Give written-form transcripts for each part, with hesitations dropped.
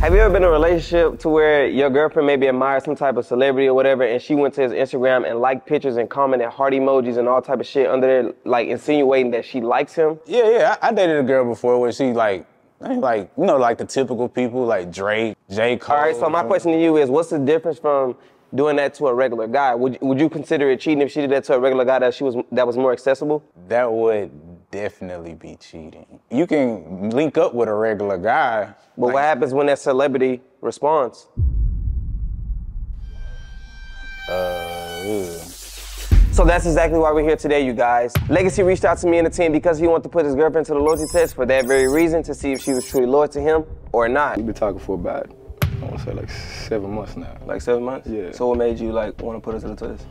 Have you ever been in a relationship to where your girlfriend maybe admired some type of celebrity or whatever, and she went to his Instagram and liked pictures and commented heart emojis and all type of shit under there, like insinuating that she likes him? Yeah. I dated a girl before where she like, you know, like the typical people, like Drake, J. Cole. All right, so my question to you is, what's the difference from doing that to a regular guy? Would you consider it cheating if she did that to a regular guy that was more accessible? That would definitely be cheating. You can link up with a regular guy. But like, what happens when that celebrity responds? Ew. So that's exactly why we're here today, you guys. Legacy reached out to me and the team because he wanted to put his girlfriend to the loyalty test for that very reason, to see if she was truly loyal to him or not. We've been talking for about, I want to say, like 7 months now. Like 7 months? Yeah. So what made you like want to put her to the test?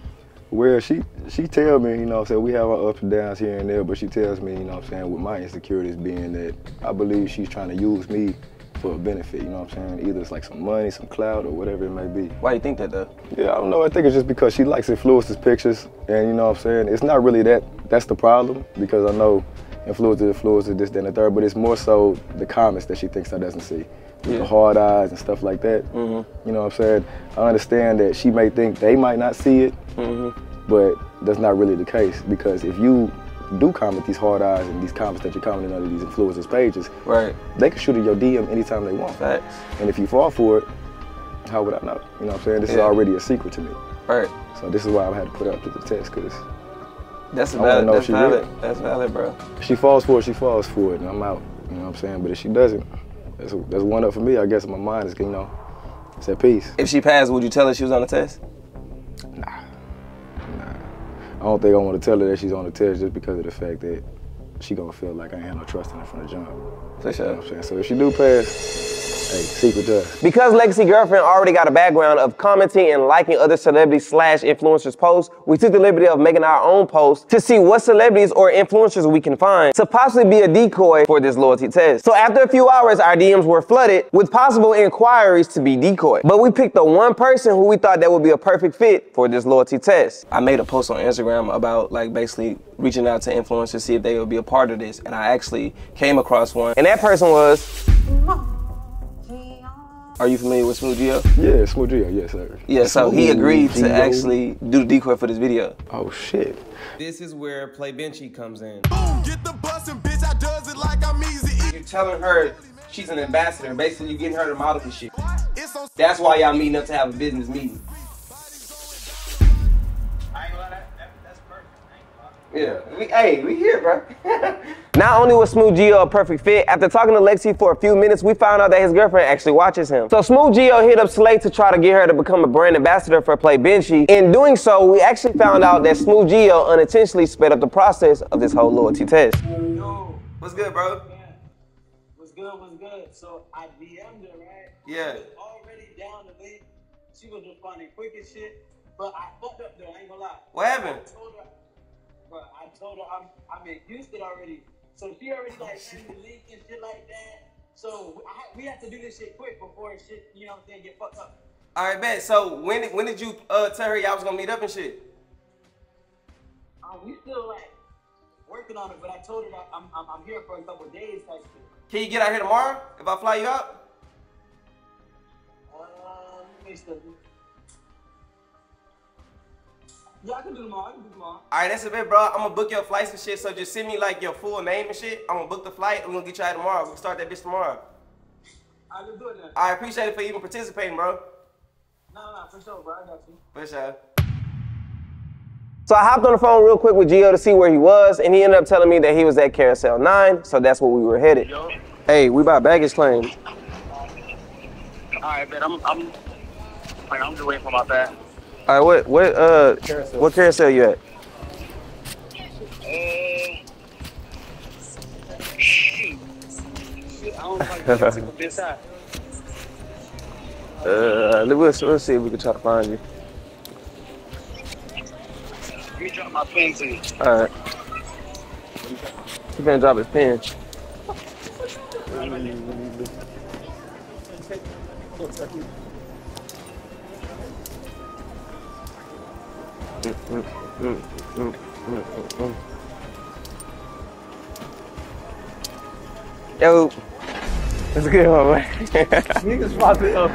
Well, she tells me, you know what I'm saying, we have our ups and downs here and there, but she tells me, you know what I'm saying, with my insecurities being that I believe she's trying to use me for a benefit, you know what I'm saying? Either it's like some money, some clout, or whatever it may be. Why do you think that though? Yeah, I don't know. I think it's just because she likes influencers' pictures, and you know what I'm saying? It's not really that's the problem, because I know influencers, this, that, and the third, but it's more so the comments that she thinks I doesn't see. Yeah. The hard eyes and stuff like that. Mm-hmm. You know what I'm saying? I understand that she may think they might not see it, mm-hmm. but that's not really the case, because if you do comment these hard eyes and these comments that you're commenting under these influencers' pages, right, they can shoot in your DM anytime they want. Facts. And if you fall for it, how would I know? You know what I'm saying? This is already a secret to me. Right. So this is why I had to put up to the test, because that's valid. That's valid. That's valid, bro. If she falls for it, she falls for it, and I'm out. You know what I'm saying? But if she doesn't, that's one up for me. I guess my mind is, you know, it's at peace. If she passed, would you tell her she was on the test? Nah. I don't think I want to tell her that she's on the test just because of the fact that she gonna feel like I ain't have no trust in her from the jump. For sure. You know what I'm saying? So if she do pass, hey, secret does. Because Legacy Girlfriend already got a background of commenting and liking other celebrities / influencers' posts, we took the liberty of making our own posts to see what celebrities or influencers we can find to possibly be a decoy for this loyalty test. So after a few hours, our DMs were flooded with possible inquiries to be decoyed. But we picked the one person who we thought that would be a perfect fit for this loyalty test. I made a post on Instagram about like basically reaching out to influencers to see if they would be a part of this, and I actually came across one. And that person was... Are you familiar with SmoothGio? Yeah, SmoothGio, yes sir. Yeah, so he agreed to actually do the decoy for this video. Oh shit. This is where Playbenchi comes in. Boom, get the bus and bitch, I does it like I'm easy. You're telling her she's an ambassador. Basically, you're getting her to model for shit. That's why y'all meeting up to have a business meeting. I ain't gonna lie, that's perfect. Yeah, we here, bro. Not only was SmoothGio a perfect fit, after talking to Lexi for a few minutes, we found out that his girlfriend actually watches him. So SmoothGio hit up Slay to try to get her to become a brand ambassador for Playbenchi. In doing so, we actually found out that SmoothGio unintentionally sped up the process of this whole loyalty test. Yo, what's good, bro? Yeah. What's good? So I DM'd her, right? Yeah. She was already down the lane. She was responding quick as shit, but I fucked up though, I ain't gonna lie. What happened? I told her I'm in Houston already. So she already like sent the link and shit like that. So we have to do this shit quick before shit, you know what I'm saying, get fucked up. All right, bet. So when did you tell her y'all was gonna meet up and shit? We still like working on it, but I told her that I'm here for a couple of days type shit. Can you get out here tomorrow if I fly you out? Let me study. Yeah, I can do tomorrow. All right, that's a bit, bro. I'm going to book your flights and shit, so just send me, like, your full name and shit. I'm going to book the flight. I'm going to get you out tomorrow. We can start that bitch tomorrow. All right, let's do it then. I appreciate it for even participating, bro. No, for sure, bro. I got you. For sure. So I hopped on the phone real quick with Gio to see where he was, and he ended up telling me that he was at Carousel 9, so that's where we were headed. Yo. Hey, we about baggage claim. All right, man. I'm just waiting for my bag. All right, what carousel you at? Shit, I don't like to take a bitch out. Let's see if we can try to find you. Let me drop my pen to you. All right. He finna drop his pen. Yo. It's a good one, man. Niggas pop it up.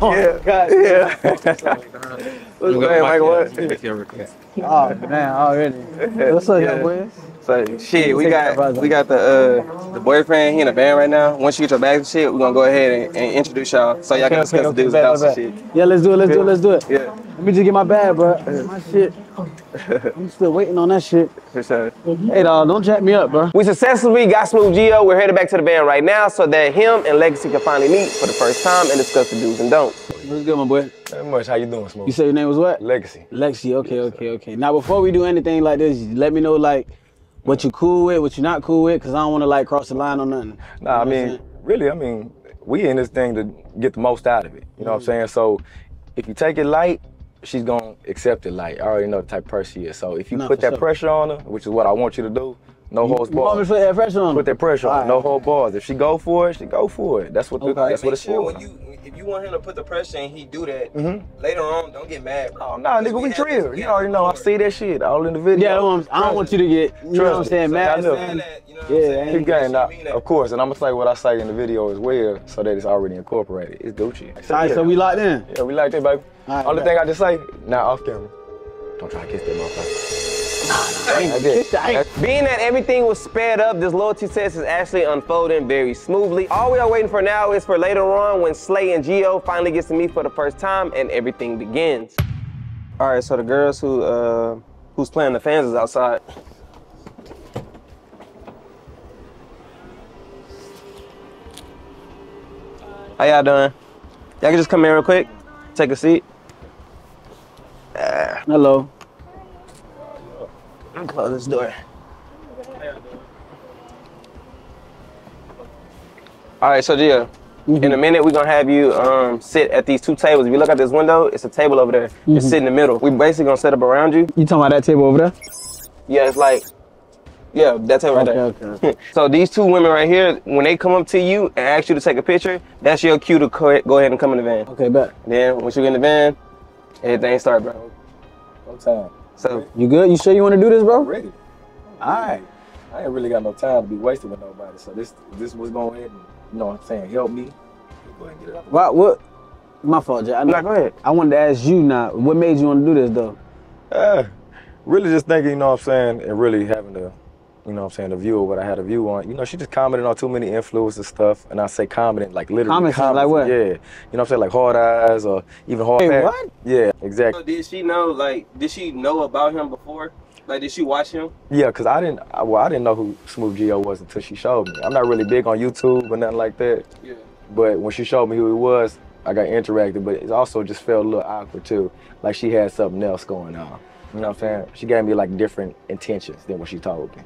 Oh, yeah. God. Yeah. What's going like what? Oh, man, already. What's up, yeah. Young boys? So, shit, we got the boyfriend. He in the band right now. Once you get your bags and shit, we're going to go ahead and introduce y'all so y'all can discuss the dudes and some shit. Yeah, let's do it. Yeah. Let me just get my bag, bro. My shit. I'm still waiting on that shit. For sure. Hey, dog, don't jack me up, bro. We successfully got SmoothGio. We're headed back to the band right now so that him and Legacy can finally meet for the first time and discuss the do's and don'ts. What's good, my boy? Not much. How you doing, Smooth? You said your name was what? Legacy. Legacy. Okay, yes, okay. Now, before we do anything like this, let me know, like, what you cool with, what you not cool with, because I don't want to, like, cross the line or nothing. Nah, you know I mean, we in this thing to get the most out of it. You know what I'm saying? So, if you take it light, she's gonna accept it light. I already know the type of person she is. So if you put that pressure on her, which is what I want you to do, no holds barred. You want me to put that pressure on her? Put that pressure on her, no holds barred. If she go for it, she go for it. That's what it's for. If you want him to put the pressure and he do that, later on, don't get mad, bro. Oh, nah, nigga, we trill. You already know, I see that shit all in the video. Yeah, I don't want you to get, you know what I'm saying, mad. Yeah, of course. And I'm going to say what I say in the video as well so that it's already incorporated. It's Gucci. All right, so we locked in. Yeah, we locked in, baby. Only thing I just say, off camera, don't try to kiss that motherfucker. Being that everything was sped up, this loyalty test is actually unfolding very smoothly. All we are waiting for now is for later on when Slay and Gio finally gets to meet for the first time and everything begins. All right, so the girls who who's playing the fans is outside. How y'all doing? Y'all can just come in real quick, take a seat. Hello. I'm close this door. All right, so Gia, in a minute we're gonna have you sit at these two tables. If you look out this window, it's a table over there. It's sit in the middle. We basically gonna set up around you. You talking about that table over there? Yeah, it's like, yeah, that table right there. Okay. So these two women right here, when they come up to you and ask you to take a picture, that's your cue to go ahead and come in the van. Okay, bet. Then once you get in the van, everything start, bro. No time. So you good? You sure you want to do this, bro? Ready. All right. I ain't really got no time to be wasted with nobody. So this was going ahead and, you know what I'm saying, help me. Go ahead and get it up. What? My fault, Jack. No, go ahead. I wanted to ask you now, what made you want to do this, though? Really just thinking, you know what I'm saying, and really having to, you know what I'm saying, the view of what I had a view on. You know, she just commented on too many influencer stuff, and I say commenting, like literally. Commenting, like what? Yeah. You know what I'm saying, like hard eyes or even hard pack. What? Yeah, exactly. So did she know, like, did she know about him before? Like, did she watch him? Yeah, because I didn't know who SmoothGio was until she showed me. I'm not really big on YouTube or nothing like that. Yeah. But when she showed me who he was, I got interacted, but it also just felt a little awkward, too. Like, she had something else going on. You know what I'm saying? She gave me, like, different intentions than what she told me.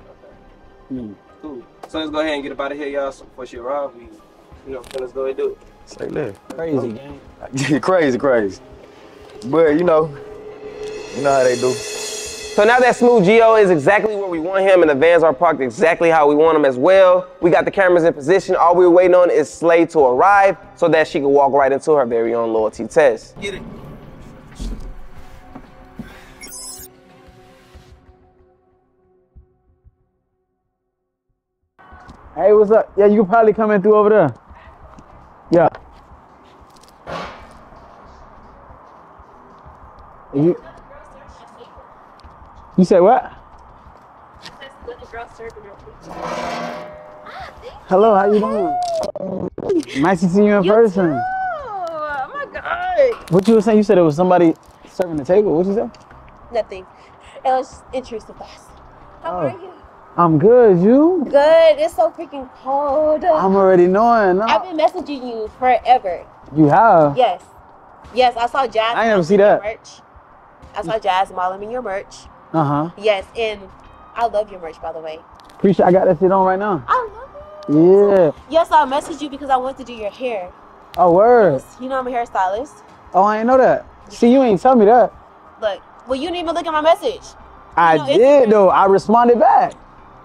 Cool. So let's go ahead and get up out of here, y'all. So before she arrives, we, you know, let's go ahead and do it. It's like that. Crazy game. crazy. But you know how they do. So now that SmoothGio is exactly where we want him and the vans are parked exactly how we want them as well, we got the cameras in position. All we're waiting on is Slay to arrive so that she can walk right into her very own loyalty test. Get it. Hey, what's up? Yeah, you can probably come in through over there. Yeah. You said what? Hello, how you doing? Nice to see you in person. Too. Oh my God. What you were saying? You said it was somebody serving the table. What you say? Nothing. It was just intrusive. How are you? I'm good, you? Good, it's so freaking cold. I'm already knowing. I've been messaging you forever. You have? Yes. Yes, I saw Jazz. I never see that. Merch. I saw Jazz modeling your merch. Uh-huh. Yes, and I love your merch, by the way. Appreciate I got that shit on right now. I love it. Yeah. Yes, I messaged you because I wanted to do your hair. Oh, word. Yes, you know I'm a hairstylist. Oh, I didn't know that. See, you ain't tell me that. Look, well, you didn't even look at my message. I did, though. I responded back.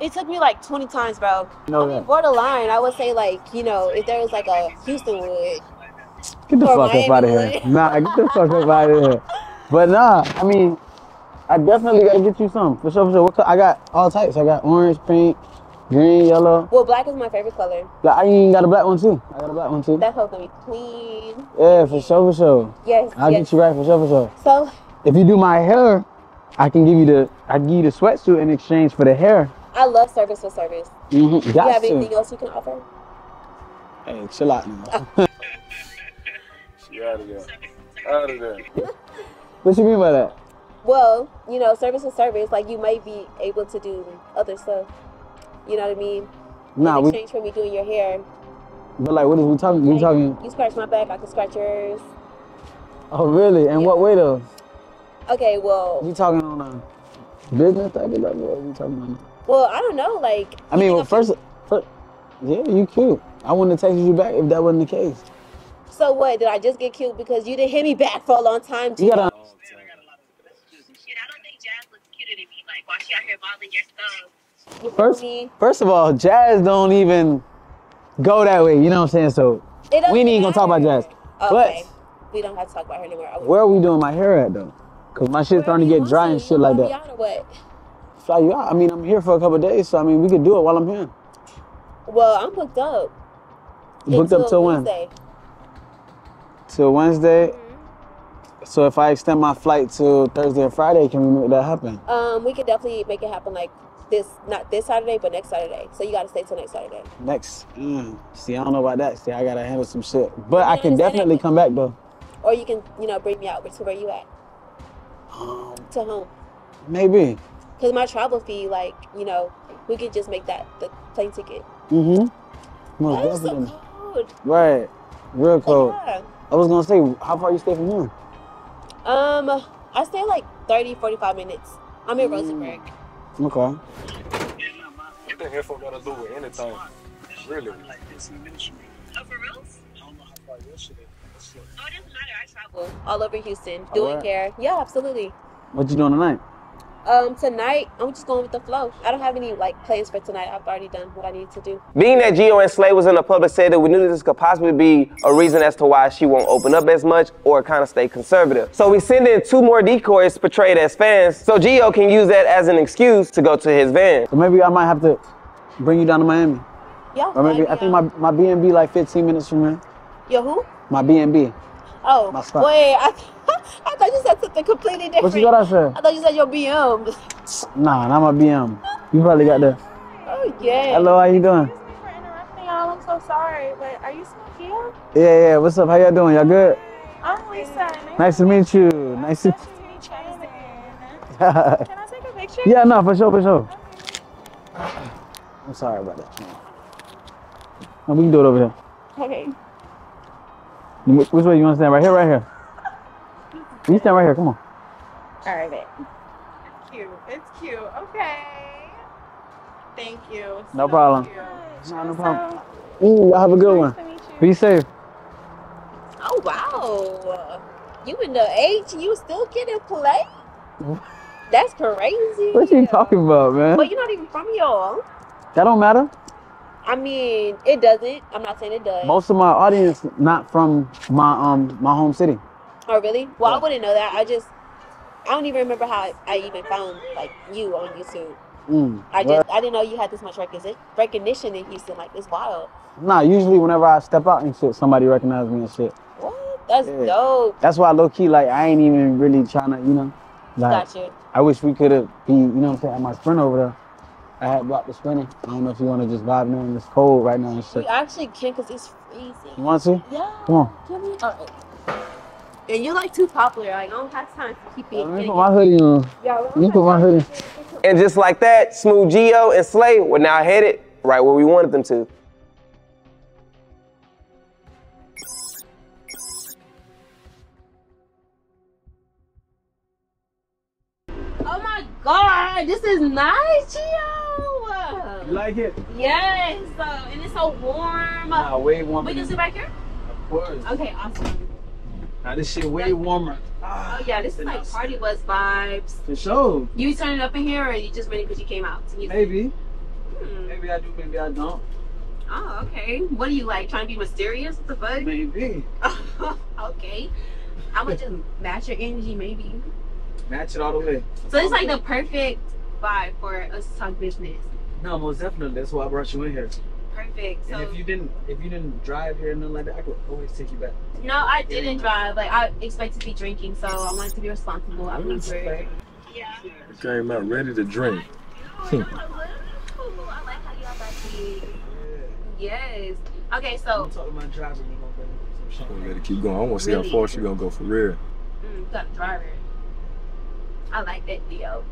It took me like 20 times, bro. No, I mean, borderline, I would say like, you know, if there was like a Houston wood. Get the fuck up out of here. Nah, get the fuck up out of here. But nah, I mean, I definitely got to get you some. For sure, for sure. I got all types. I got orange, pink, Green, yellow. Well, black is my favorite color. I even got a black one too. I got a black one too. That hoe's gonna be clean. Yeah, for sure, for sure. Yes. I'll get you right, for sure, for sure. So if you do my hair, I can give you the sweatsuit in exchange for the hair. I love service for service. Mm-hmm. Do you have anything else you can offer? Hey, chill out now. You're out of there. Out of there. What you mean by that? Well, you know, service to service, like you might be able to do other stuff. You know what I mean? Nah, in exchange for me doing your hair. But like, what is we talking? Like, we talking? You scratch my back, I can scratch yours. Oh, really? And what way though? Okay, well. You talking on a business type of level? What are you talking about? Well, I don't know. Like, I mean, well, first, yeah, you cute. I wouldn't have texted you back if that wasn't the case. So what? Did I just get cute because you didn't hit me back for a long time? You gotta. Why she out here modeling your stuff? First of all, Jazz don't even go that way. You know what I'm saying? So we ain't gonna talk about Jazz. Okay. But we don't have to talk about her anymore. Where are we doing my hair at though? Cause my shit's starting to get dry and shit like that. Fly you out or what? Fly you out? I mean, I'm here for a couple of days, so I mean, we could do it while I'm here. Well, I'm booked up. Booked up till when? Till Wednesday. So if I extend my flight to Thursday and Friday, can we make that happen? We could definitely make it happen like this, not this Saturday, but next Saturday. So you got to stay till next Saturday. Next. See, I don't know about that. See, I got to handle some shit. But I can definitely come back, though. Or you can, you know, bring me out to where you at. To home. Maybe. Because my travel fee, like, you know, we could just make that the plane ticket. Mm-hmm. Most definitely. So cold. Right. Real cold. Yeah. I was going to say, how far you stay from here? I stay like 30, 45 minutes. I'm in Rosenberg. Okay. Get the headphone gotta do with anything. Really? Oh, for reals? I don't know how far your shit is. Oh, it doesn't matter. I travel all over Houston doing hair. Yeah, absolutely. What you doing tonight? Tonight, I'm just going with the flow. I don't have any, like, plans for tonight. I've already done what I need to do. Being that Gio and Slay was in the public setting, we knew that this could possibly be a reason as to why she won't open up as much or kind of stay conservative. So we send in two more decoys portrayed as fans, so Gio can use that as an excuse to go to his van. So maybe I might have to bring you down to Miami. Yeah, or maybe, I think my B&B like 15 minutes from here. Yo, who? My B&B. Oh, wait, I thought you said something completely different. What you thought I said? I thought you said your BM. Nah, not my BM. You probably got that. Oh, yeah. Hello, how you doing? Excuse me for interrupting y'all. I'm so sorry, but are you SmoothGio? Yeah, yeah. What's up? How y'all doing? Y'all good? I'm Lisa. Nice to meet you. Nice to meet you. Can I take a picture? Yeah, no, for sure, for sure. Okay. I'm sorry about that. No, we can do it over here. Okay. Which way you want to stand? Right here, right here. You stand right here. Come on. All right, babe. It's cute. It's cute. Okay. Thank you. No problem. No problem. Ooh, have a good one. Be safe. Oh wow! You in the H? You still getting play? That's crazy. What you talking about, man? But you're not even from y'all. That don't matter. I mean, it doesn't. I'm not saying it does. Most of my audience not from my my home city. Oh really? Well, yeah. I wouldn't know that. I don't even remember how I even found like you on YouTube. I didn't know you had this much recognition in Houston. Like it's wild. Nah, usually whenever I step out and shit, somebody recognizes me and shit. What? That's dope. That's why low key like I ain't even really trying to Like, gotcha. I wish we could have been my friend over there. I had blocked the spinning. I don't know if you want to just vibe now in this cold right now and shit. You actually can because it's freezing. You want to? Yeah. Come on. Give me and you're like too popular. Like, I don't have time to keep it. Let me put my hoodie on. Yeah, let me put my hoodie on. And just like that, SmoothGio and Slay were now headed right where we wanted them to. Oh my God, this is nice, Gio. You like it? Yes, and it's so warm. Nah, way warmer. We can sit back here? Of course. Okay, awesome. Now this shit way warmer. Oh yeah, this is like party bus vibes. For sure. You turning up in here or you just ready because you came out? Maybe. Maybe I do, maybe I don't. Oh, okay. What are you like, trying to be mysterious? What the fuck? Maybe. Okay. I would just match your energy, maybe. Match it all the way. So it's like the perfect vibe for us to talk business. No, most definitely. That's why I brought you in here. Perfect. So, and if you didn't drive here and nothing like that, I could always take you back. No, I didn't drive. Like, I expect to be drinking, so I wanted to be responsible. I was very. Yeah. Came out ready to drink. I do. I like how y'all like it. Yes. Okay, so. I'm talking about driving. We better keep going. I want to see how far she gonna go for real. You got a driver. I like that, Dio.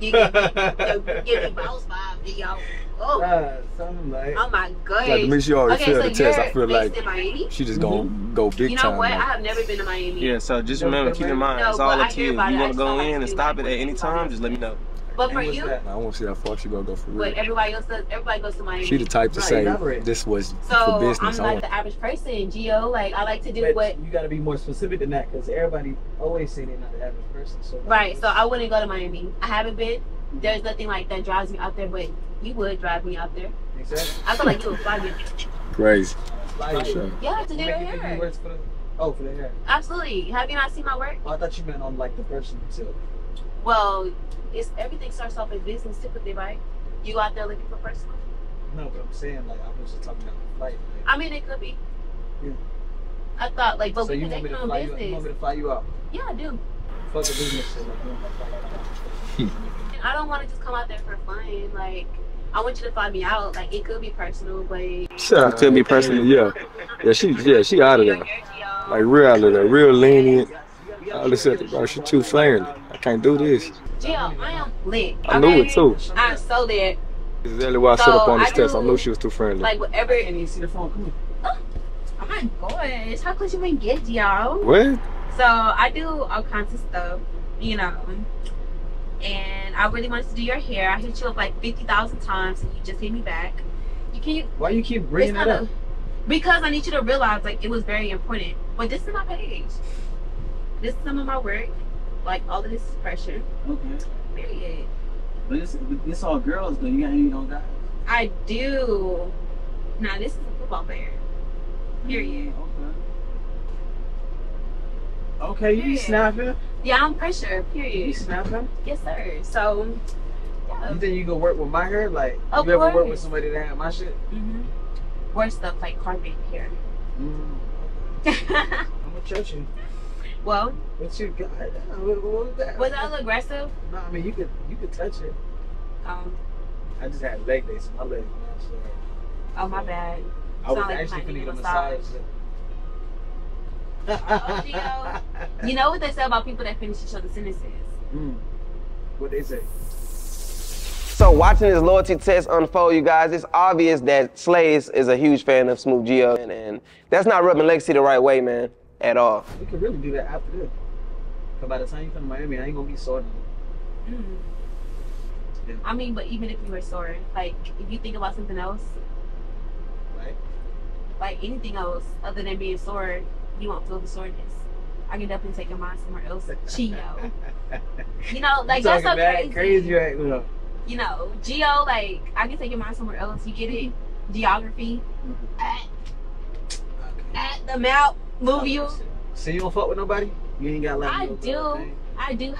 You give me boss vibes, Dio. Oh, something like. Oh my God. Like, me, she already failed the test. I feel like she just gonna go big time. You know what? I have never been to Miami. Yeah, so just remember, keep in mind, it's all up to you. You wanna go in and stop it at any time? Just let me know. But for you, I want to see how far she gonna go for real. But everybody else does. Everybody goes to Miami. She the type to say this was for business. So I'm like the average person, Gio. Like, I like to do what. You gotta be more specific than that, because everybody always say they're not the average person. Right. So I wouldn't go to Miami. I haven't been. There's nothing like that drives me out there, but you would drive me out there. Exactly. I feel like you would fly me. Crazy. Yeah, to do your hair. Oh, for the hair. Absolutely. Have you not seen my work? Oh, I thought you meant on like the person too. Well, it's everything starts off in business typically, right? You out there looking for personal? No, but I'm saying, like, I was just talking about the flight. Like, I mean, it could be. Yeah. I thought, like, but so we connected on business. You want me to fly you out? Yeah, I do. Fuck the business shit. Like, I don't want to just come out there for fun. Like, I want you to fly me out. Like, it could be personal, but sure, it could be personal. Yeah, yeah, she out of there. Like, real out of there, real lenient. I just said, bro, she too flaring. I can't do this. Gio, I am lit. I knew it too. I'm so lit. This is exactly why I set up on this test. I knew she was too friendly. Like, whatever. And you see the phone, come on. Oh my gosh. How could you even get Gio? What? So, I do all kinds of stuff, you know. And I really wanted to do your hair. I hit you up like 50,000 times and you just hit me back. Why you keep bringing it up? Because I need you to realize, like, it was very important. But this is my page. This is some of my work. Like, all of this is pressure. Okay. Period. But it's all girls, though. You got any on guys? I do. Now, this is a football player. Period. Okay, you be snapping? Yeah, I'm pressure. Period. You be snapping? Yes, sir. So, yeah. You think you gonna work with my hair? Like, you ever work with somebody that had my shit? Mm-hmm. Or stuff like carpet hair. I'm gonna judge you. Well, what you got? Was I aggressive? No, I mean you could touch it. I just had leg day, so my leg. Oh, my bad. I was actually gonna get a massage. Oh, Gio, you know what they say about people that finish each other's sentences? What they say? So watching this loyalty test unfold, you guys, it's obvious that Slays is a huge fan of SmoothGio, and that's not rubbing Lexi the right way, man. At all. We could really do that after this. Because by the time you come to Miami, I ain't going to be sore. Yeah. I mean, but even if you were sore, like, if you think about something else, right? Like, anything else other than being sore, you won't feel the soreness. I can definitely take your mind somewhere else. Gio. You know, like, that's so crazy. Right? You know, Gio, like, I can take your mind somewhere else. You get it? Geography. At the mouth. Move you. So you don't fuck with nobody? You ain't got like. I do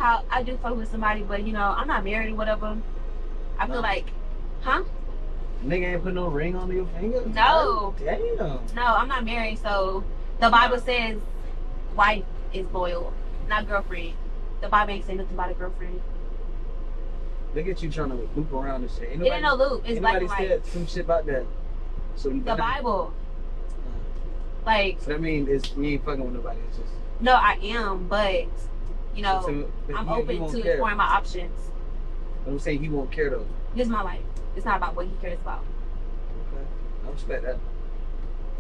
fuck with somebody, but you know I'm not married or whatever. I feel like, huh? Nigga ain't put no ring on your finger. No. Damn. No, I'm not married, so the Bible says wife is loyal, not girlfriend. The Bible ain't saying nothing about a girlfriend. Look at you trying to loop around and shit. Ain't nobody, it ain't no loop. It's black and white. Said some shit about that. So the Bible. Like, so that means you ain't fucking with nobody. It's just no, I am, but you know, I'm open to exploring my options. But I'm saying he won't care though. This is my life. It's not about what he cares about. Okay, I respect that.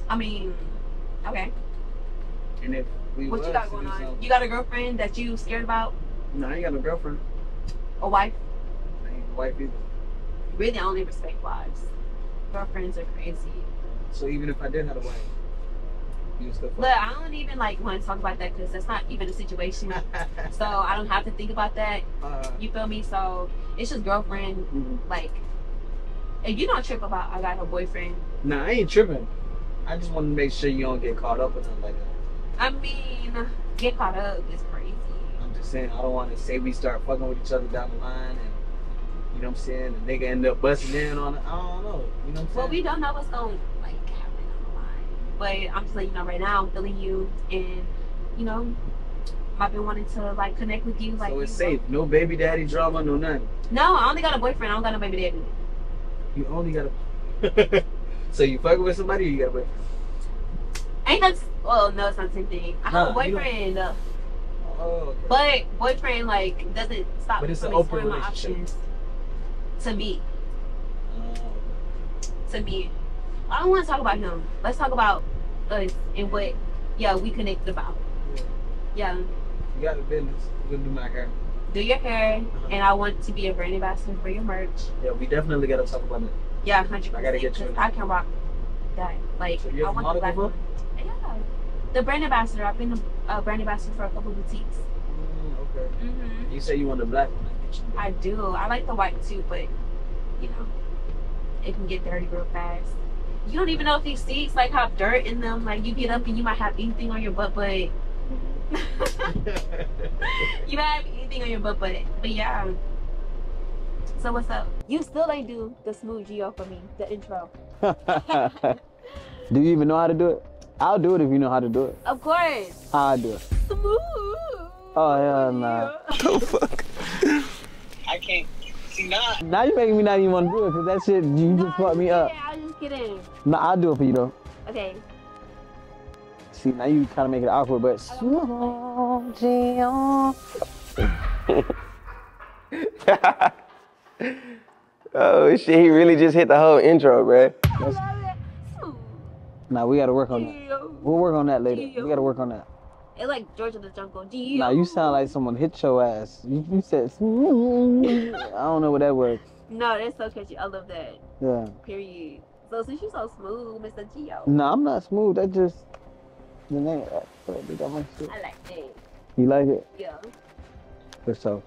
I mean, okay. And if we what you got going on? You got a girlfriend that you scared about? No, I ain't got no girlfriend. A wife? I ain't a wife either. Really, I only respect wives. Girlfriends are crazy. So even if I did have a wife. Look, I don't even like want to talk about that because that's not even a situation. So I don't have to think about that. You feel me? So it's just girlfriend. Like, if you don't trip about I got her boyfriend. Nah, I ain't tripping. I just want to make sure you don't get caught up or nothing like that. I mean, get caught up is crazy. I'm just saying I don't want to say we start fucking with each other down the line and You know what I'm saying? The nigga ended up busting in on it. I don't know. You know what I'm saying? Well, we don't know what's going to like happen online. But I'm just letting you know right now, I'm feeling you, and you know, I've been wanting to like connect with you. Like, so it's safe. No baby daddy drama, no nothing. No, I only got a boyfriend. I don't got no baby daddy. You only got a. So you fucking with somebody, or you got a boyfriend? Ain't that? Well, no, it's not the same thing. I have a boyfriend. Oh, okay. But boyfriend like doesn't stop me from exploring my options. To me. To me. I don't want to talk about him. Let's talk about us and what, yeah, we connected about. Yeah. You got a business. We're gonna do my hair. Do your hair, and I want to be a brand ambassador for your merch. Yeah, we definitely gotta talk about that. Yeah, 100%. I gotta get you. I can rock that. Like, so I want the black one. Yeah. The brand ambassador. I've been a brand ambassador for a couple boutiques. Okay. Mm-hmm. You say you want the black one. I do. I like the white too, but you know, it can get dirty real fast. You don't even know if these seats like have dirt in them. Like you get up and you might have anything on your butt, but you might have anything on your butt, but yeah. So what's up? You still ain't do the SmoothGio for me, the intro. Do you even know how to do it? I'll do it if you know how to do it. Of course. I'll do it. Smooth. Oh hell no. Oh fuck. I can't see not. Now you're making me not even want to do it because that shit, you just fucked me up. Yeah, I'm just kidding. No, I'll do it for you though. Okay. See, now you kind of make it awkward, but. Oh shit, he really just hit the whole intro, bruh. I love it. Nah, we gotta work on that. We'll work on that later. We gotta work on that. It's like George of the Jungle. Nah, you sound like someone hit your ass. You said, I don't know what that was. No, that's so catchy. I love that. Yeah. Period. So since you're so smooth, Mr. Gio. Nah, I'm not smooth. That's just the name. I like that. You like it? Yeah. For sure.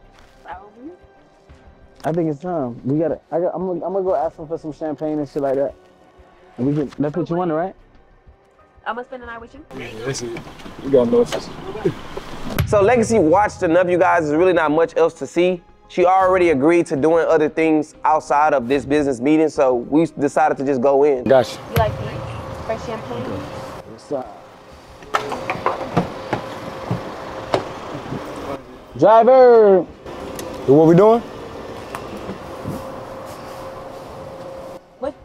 I think it's time. We gotta. I'm gonna go ask them for some champagne and shit like that. And we can. That put you on, right? I'm gonna spend the night with you. Listen, you gotta know this. So Legacy watched enough, you guys. There's really not much else to see. She already agreed to doing other things outside of this business meeting, so we decided to just go in. Gotcha. You like me? Fresh champagne? What's up? Driver! You know what we doing? What?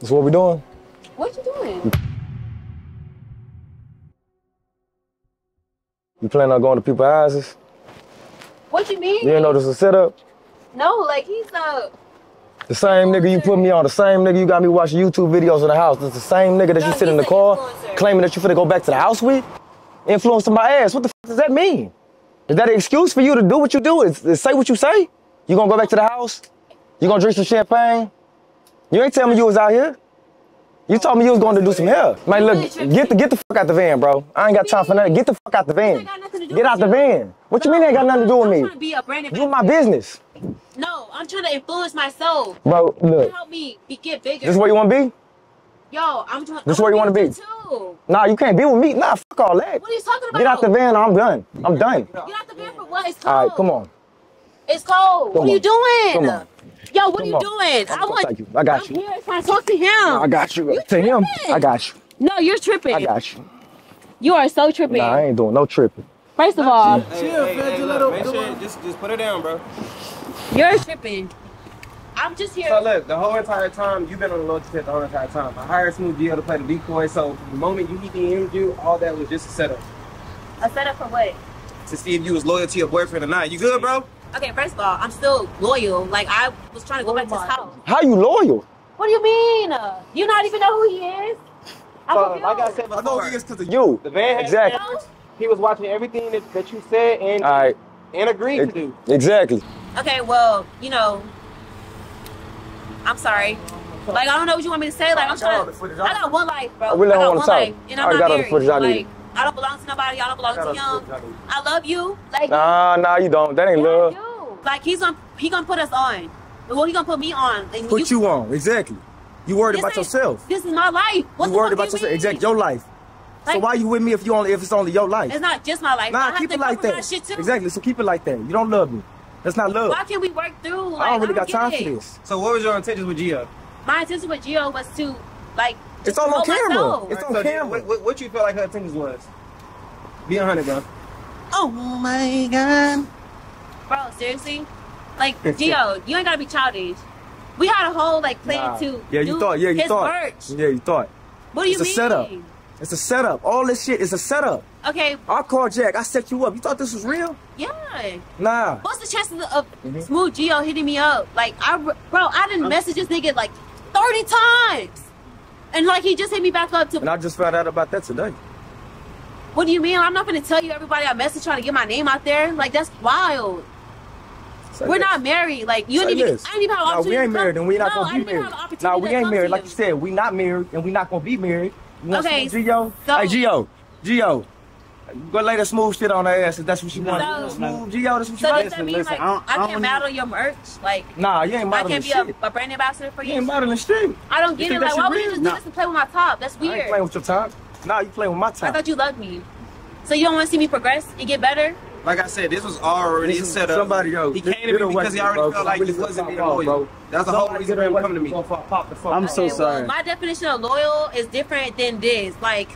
That's what we doing. What you doing? You plan on going to people's houses? What you mean? You didn't know this was a setup? No, like he's the same nigga you put me on, the same nigga you got me watching YouTube videos in the house. It's the same nigga that you sit in the car claiming that you finna go back to the house with? Influencing my ass. What the fuck does that mean? Is that an excuse for you to do what you do? Is say what you say? You gonna go back to the house? You gonna drink some champagne? You ain't telling me you was out here. You told me you was going to do some hair. Man, look, get the fuck out the van, bro. I ain't got time for nothing. Get the fuck out the van. Get out the van. What you mean ain't got nothing to do with me? I'm trying to be a brand ambassador. Do my business. No, I'm trying to influence myself. Bro, look. Help me get bigger. This is where you want to be? Yo, I'm trying. This is where you want to be? Too. Nah, you can't be with me. Nah, fuck all that. What are you talking about? Get out the van. I'm done. I'm done. Get out the van for what? It's cold. All right, come on. It's cold. What are you doing? Come on. Yo, what are you doing? I got you. I'm here trying to talk to him. No, I got you. To him, I got you. No, you're tripping. I got you. You are so tripping. Nah, I ain't doing no tripping. First of all. Chill, just put it down, bro. You're tripping. I'm just here. So look, the whole entire time, you've been on the low tip the whole entire time. I hired SmoothGio to play the decoy, so the moment you hit the interview, all that was just a setup. A setup for what? To see if you was loyal to your boyfriend or not. You good, bro? Okay, first of all, I'm still loyal. Like, I was trying to go back to his house. How you loyal? What do you mean? You not even know who he is? Like I said before, I know who he is because of you. The van had cameras. He was watching everything that you said and, agreed to do. Exactly. Okay, well, you know, I'm sorry. Like, I don't know what you want me to say. Like, I'm trying to, I got one life, bro. I really don't want to talk. And I'm not married. Like, I don't belong to nobody. I don't belong to him. I love you. Like, nah, you don't. That ain't love. Like, he gonna put us on. Well, he gonna put me on. And put you on, exactly. You worried about yourself. This is my life. You worried about yourself, exactly, your life. Like, so why you with me if it's only your life? It's not just my life. Nah, keep it like that. Exactly. So keep it like that. You don't love me. That's not love. Why can't we work through? Like, I don't really got time for this. So what was your intentions with Gio? My intention with Gio was to, like, it's all on camera. It's on camera. What you feel like her intentions was? Be 100, bro. Oh my God. Bro, seriously? Like, Gio, you ain't gotta be childish. We had a whole, like, plan to do his merch. What do you mean? It's a setup. It's a setup. All this shit is a setup. Okay. I called Jack. I set you up. You thought this was real? Yeah. Nah. What's the chances of SmoothGio hitting me up? Like, I didn't message this nigga like 30 times. And, like, he just hit me back up to... And I just found out about that today. What do you mean? I'm not going to tell you everybody I messaged trying to get my name out there. Like, that's wild. Like we're not married. Like, you don't even... I don't even have an opportunity. No, we ain't married and we're not going to be married. No, we ain't married. Like you said, we not married and we not going to be married. You want Gio? So, hey, Gio. Go lay the smooth shit on her ass if that's what she wants. Smooth Gio, that's what she wants. So does that mean, like, I can't model your merch? Like, nah, you ain't modeling shit. I can't be a brand ambassador for you? You ain't modeling shit. I don't get it. Like, why would you just do this and play with my top? That's weird. I ain't playing with your top. Nah, you playing with my top. I thought you loved me. So you don't want to see me progress and get better? Like I said, this was already set up. Somebody else. He came to me because he already felt like he wasn't being loyal. That's the whole reason he come to me. I'm so sorry. My definition of loyal is different than this. Like,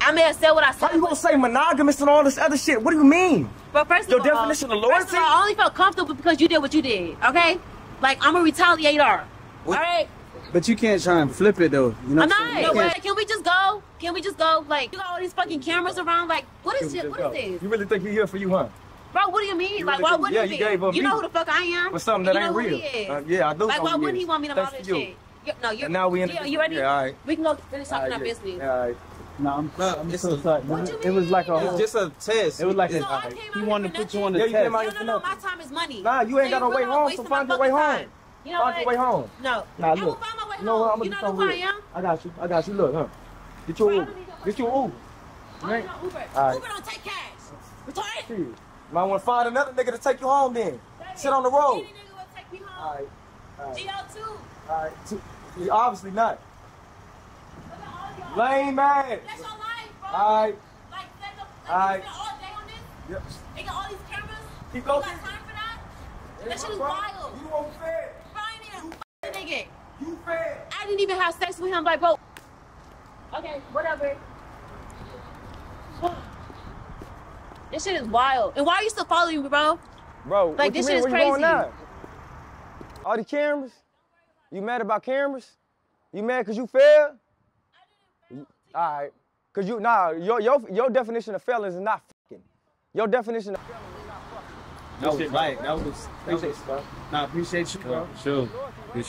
I may have said what I said. How you gonna say monogamous and all this other shit? What do you mean? But first of all, your definition of loyalty? First of all, I only felt comfortable because you did what you did. Okay? Like, I'm a retaliator. All right? But you can't try and flip it though. You know I'm not. You know, can we just go? Can we just go? Like, you got all these fucking cameras around. Like, what is it? What is this? You really think he's here for you, huh? Bro, what do you mean? You like, really why wouldn't he? You know who the fuck I am? For something that ain't real. Yeah, I do. Like, why wouldn't he want me to model this shit? No, you're. Now we in. You ready? Yeah, all right. We can go finish talking our business. Yeah, all right. No, I'm so sorry. What you mean? It was like a. It's just a test. It was like a. He wanted to put you on the test. No, my time is money. Nah, you ain't got no way home. So find your way home. You know find your way home. No. Nah, look. I will find my way home. No, I'm gonna do something real. I got you. I got you. Look, huh? Get your Uber. Get your Uber. I don't know Uber. Right. Uber don't take cash. Retarded. Might want to find another nigga to take you home then. Sit on the road. Any nigga will take me home. All right. All right. GL2. All right. You're obviously not. Lame man. That's your life, bro. All right. Like, you spend all day on this? Yep. They got all these cameras? Keep going. You got time for that? That shit is wild. You won't fit. Nigga. You fed. I didn't even have sex with him, like, bro. Okay, whatever. This shit is wild. And why are you still following me, bro? Bro, like, this shit is crazy. All the cameras? You mad about cameras? You mad because you failed? All right. Because you, nah, your definition of failing is not fucking. Your definition of failing is not fucking. That was right. That was. Appreciate you, bro. Nah, appreciate you, bro. Sure.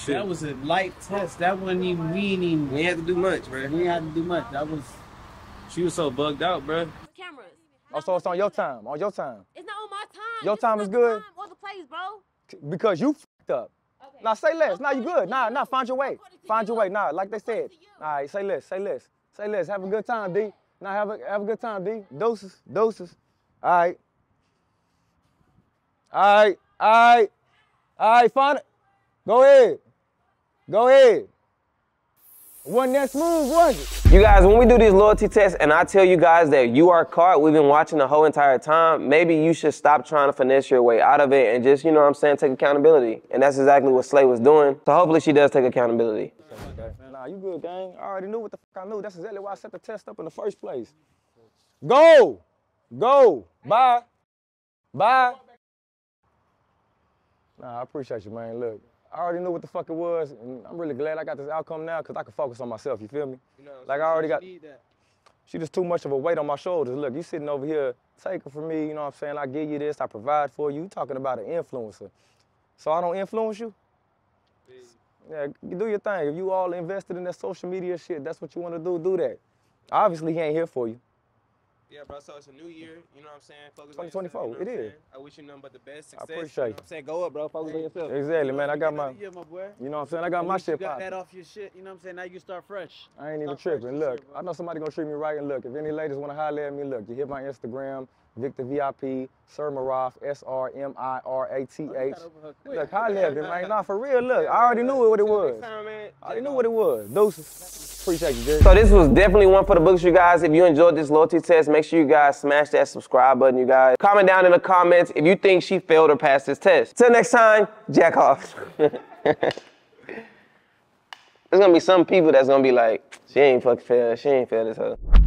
That was a light test. That wasn't even meaning. We had to do much, bro. We had to do much. That was. She was so bugged out, bro. Cameras. Oh, so it's on your time. On your time. It's not on my time. Your time is good. All the plays, bro. Because you fucked up. Okay. Now say less. Now you good. Nah. Find your way. Find your way. Nah, like they said. All right. Say less. Say less. Say less. Have a good time, D. Now have a good time, D. Doses. Doses. All right. All right. All right. All right. Find it. Go ahead. Go ahead. Wasn't that smooth, was it? You guys, when we do these loyalty tests and I tell you guys that you are caught, we've been watching the whole entire time, maybe you should stop trying to finesse your way out of it and just, you know what I'm saying, take accountability. And that's exactly what Slay was doing. So hopefully she does take accountability. Okay. Nah, you good, gang. I already knew what the fuck I knew. That's exactly why I set the test up in the first place. Go. Go. Bye. Bye. Nah, I appreciate you, man. Look. I already knew what the fuck it was, and I'm really glad I got this outcome now because I can focus on myself, you feel me? You know, like, I already got... She just too much of a weight on my shoulders. Look, you sitting over here, take her from me, you know what I'm saying? I give you this, I provide for you. You talking about an influencer. So I don't influence you? Yeah, you do your thing. If you all invested in that social media shit, that's what you want to do that. Obviously, he ain't here for you. Yeah, bro, so it's a new year, you know what I'm saying? Focus 2024, on yourself, you know it is. I wish you nothing but the best success. I appreciate you. Know what I'm saying? Go up, bro, focus on yourself. Exactly, man, I got my, year, my boy. You know what I'm saying? I got my shit popped. You got that off your shit, you know what I'm saying? Now you start fresh. I ain't even tripping, look, I know somebody gonna treat me right, and look, if any ladies wanna holler at me, look, you hit my Instagram, Victor VIP, Sermirath, S-R-M-I-R-A-T-H. Look, holler at me, man, nah, for real, look, I already knew what it was. I already knew what it was. Deuces, appreciate you, dude. So this was definitely one for the books, you guys. If you enjoyed this loyalty test, Make sure you guys smash that subscribe button, you guys. Comment down in the comments if you think she failed or passed this test. Till next time, jack off. There's gonna be some people that's gonna be like, she ain't fucking fail, she ain't fail this hoe.